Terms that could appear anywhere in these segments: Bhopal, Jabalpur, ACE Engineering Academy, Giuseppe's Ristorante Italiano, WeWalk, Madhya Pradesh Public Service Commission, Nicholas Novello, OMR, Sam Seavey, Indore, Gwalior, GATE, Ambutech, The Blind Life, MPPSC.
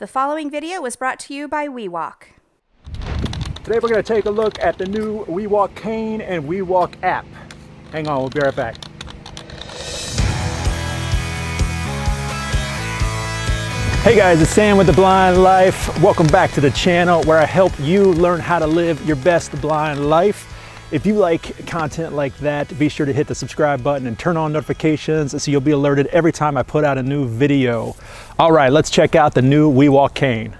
The following video was brought to you by WeWalk. Today we're going to take a look at the new WeWalk cane and WeWalk app. Hang on, we'll be right back. Hey guys, it's Sam with The Blind Life. Welcome back to the channel where I help you learn how to live your best blind life. If you like content like that, be sure to hit the subscribe button and turn on notifications so you'll be alerted every time I put out a new video. All right, let's check out the new WeWalk cane.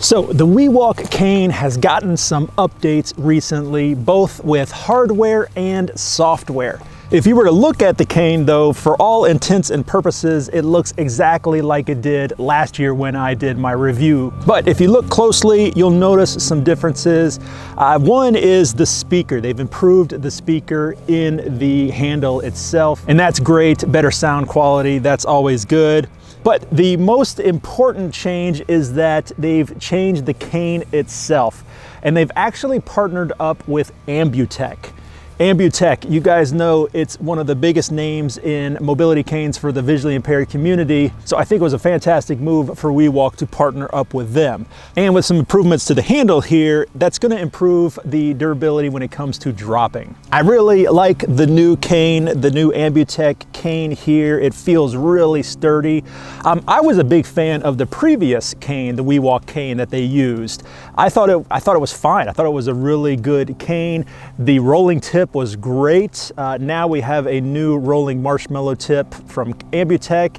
So the WeWalk cane has gotten some updates recently, both with hardware and software. If you were to look at the cane though, for all intents and purposes, it looks exactly like it did last year when I did my review. But if you look closely, you'll notice some differences. One is the speaker. They've improved the speaker in the handle itself, and that's great. Better sound quality, that's always good. But the most important change is that they've changed the cane itself, and they've actually partnered up with Ambutech. Ambutech, you guys know it's one of the biggest names in mobility canes for the visually impaired community. So I think it was a fantastic move for WeWalk to partner up with them. And with some improvements to the handle here, that's going to improve the durability when it comes to dropping. I really like the new cane, the new Ambutech cane here. It feels really sturdy. I was a big fan of the previous cane, the WeWalk cane that they used. I thought it was fine. I thought it was a really good cane. The rolling tip was great. Now we have a new rolling marshmallow tip from Ambutech.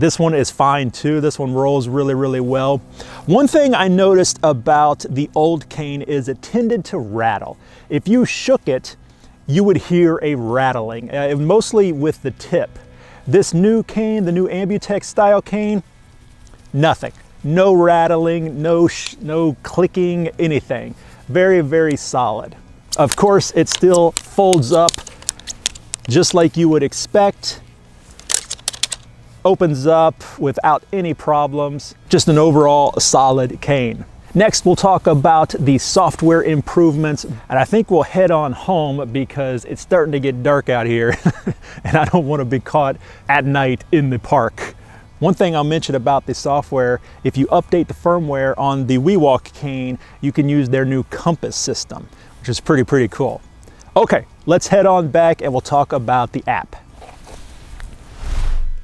This one is fine too. This one rolls really, really well. One thing I noticed about the old cane is it tended to rattle. If you shook it, you would hear a rattling, mostly with the tip. This new cane, the new Ambutech style cane, nothing. No rattling, no clicking, anything. Very, very solid. Of course, it still folds up just like you would expect, opens up without any problems, just an overall solid cane. Next, we'll talk about the software improvements, and I think we'll head on home because it's starting to get dark out here and I don't want to be caught at night in the park. One thing I'll mention about the software, if you update the firmware on the WeWalk cane, you can use their new compass system, which is pretty cool. Okay, let's head on back and we'll talk about the app.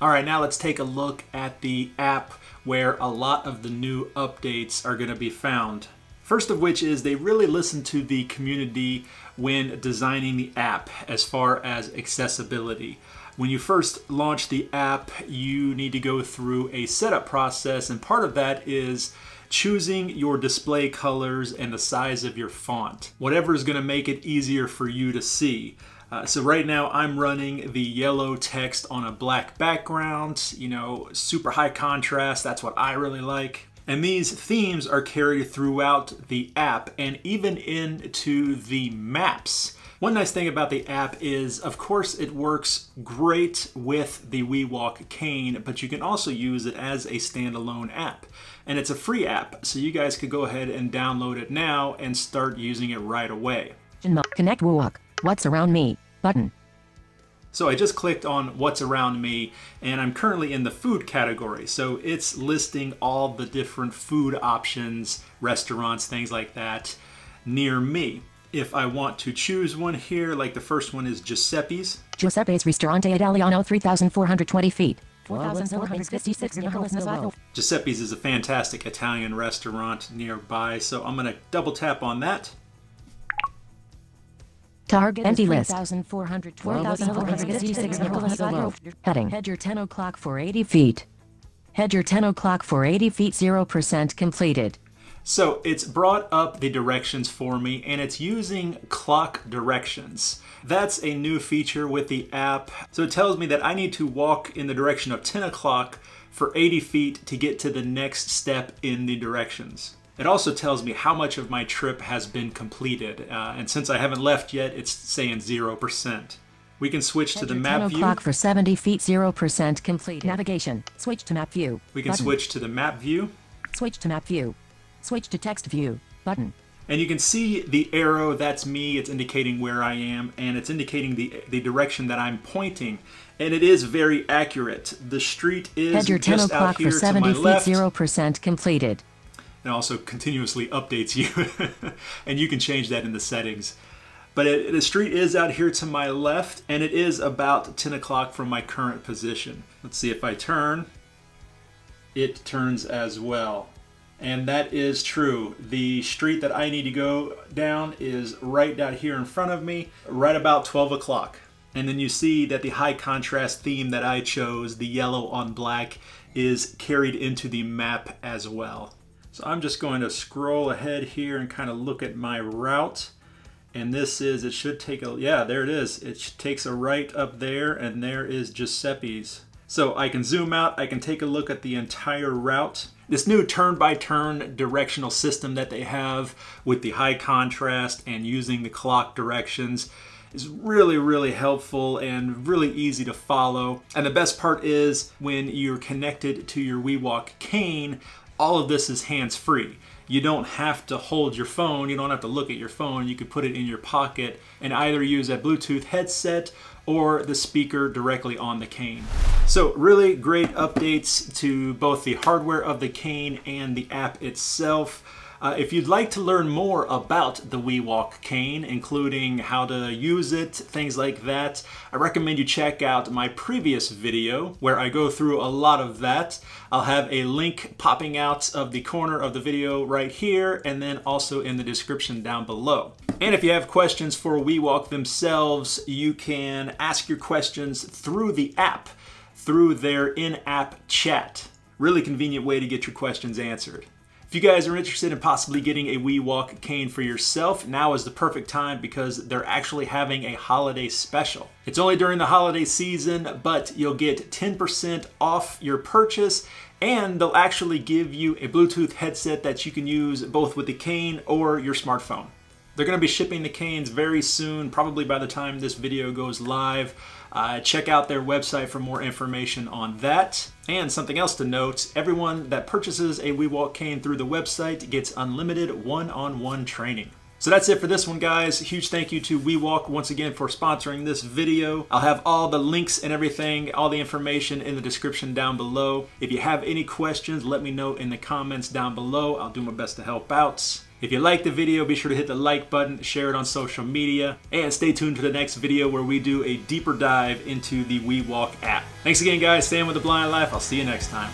All right, now let's take a look at the app where a lot of the new updates are going to be found. First of which is they really listen to the community when designing the app as far as accessibility. When you first launch the app, you need to go through a setup process, and part of that is choosing your display colors and the size of your font, whatever is going to make it easier for you to see. So right now I'm running the yellow text on a black background, you know, super high contrast, that's what I really like. And these themes are carried throughout the app and even into the maps. One nice thing about the app is, of course, it works great with the WeWalk cane, but you can also use it as a standalone app. And it's a free app, so you guys could go ahead and download it now and start using it right away. Connect WeWalk, what's around me, button. So I just clicked on what's around me, and I'm currently in the food category. So it's listing all the different food options, restaurants, things like that, near me. If I want to choose one here, like the first one is Giuseppe's. Giuseppe's Ristorante Italiano, 3,420 feet. 4,456 Nicholas Novello. Giuseppe's is a fantastic Italian restaurant nearby, so I'm going to double tap on that. Target empty list. 4,456 Nicholas Novello. Heading. Head your 10 o'clock for 80 feet. Head your 10 o'clock for 80 feet, 0% completed. So it's brought up the directions for me, and it's using clock directions. That's a new feature with the app. So it tells me that I need to walk in the direction of 10 o'clock for 80 feet to get to the next step in the directions. It also tells me how much of my trip has been completed. And since I haven't left yet, it's saying 0%. We can switch to the map view. 10 o'clock for 70 feet, 0% complete. Navigation, switch to map view. We can switch to the map view. Switch to map view. Switch to text view, button. And you can see the arrow, that's me, it's indicating where I am, and it's indicating the direction that I'm pointing. And it is very accurate. The street is just out here to my left. 0% completed. And also continuously updates you. And you can change that in the settings. But the street is out here to my left, and it is about 10 o'clock from my current position. Let's see if I turn. It turns as well. And that is true. The street that I need to go down is right down here in front of me, right about 12 o'clock. And then you see that the high contrast theme that I chose, the yellow on black, is carried into the map as well. So I'm just going to scroll ahead here and kind of look at my route. And this is, it should take a, yeah, there it is. It takes a right up there, and there is Giuseppe's. So I can zoom out, I can take a look at the entire route. This new turn-by-turn directional system that they have with the high contrast and using the clock directions is really, really helpful and really easy to follow. And the best part is when you're connected to your WeWalk cane, all of this is hands-free. You don't have to hold your phone, you don't have to look at your phone, you can put it in your pocket and either use a Bluetooth headset or the speaker directly on the cane. So really great updates to both the hardware of the cane and the app itself. If you'd like to learn more about the WeWalk cane, including how to use it, things like that, I recommend you check out my previous video where I go through a lot of that. I'll have a link popping out of the corner of the video right here and then also in the description down below. And if you have questions for WeWalk themselves, you can ask your questions through the app, through their in-app chat. Really convenient way to get your questions answered. If you guys are interested in possibly getting a WeWalk cane for yourself, now is the perfect time because they're actually having a holiday special. It's only during the holiday season, but you'll get 10% off your purchase, and they'll actually give you a Bluetooth headset that you can use both with the cane or your smartphone. They're going to be shipping the canes very soon, probably by the time this video goes live. Check out their website for more information on that. And something else to note, everyone that purchases a WeWalk cane through the website gets unlimited one-on-one training. So that's it for this one, guys. Huge thank you to WeWalk once again for sponsoring this video. I'll have all the links and everything, all the information in the description down below. If you have any questions, let me know in the comments down below. I'll do my best to help out. If you like the video, be sure to hit the like button, share it on social media, and stay tuned for the next video where we do a deeper dive into the WeWalk app. Thanks again, guys. Staying with The Blind Life. I'll see you next time.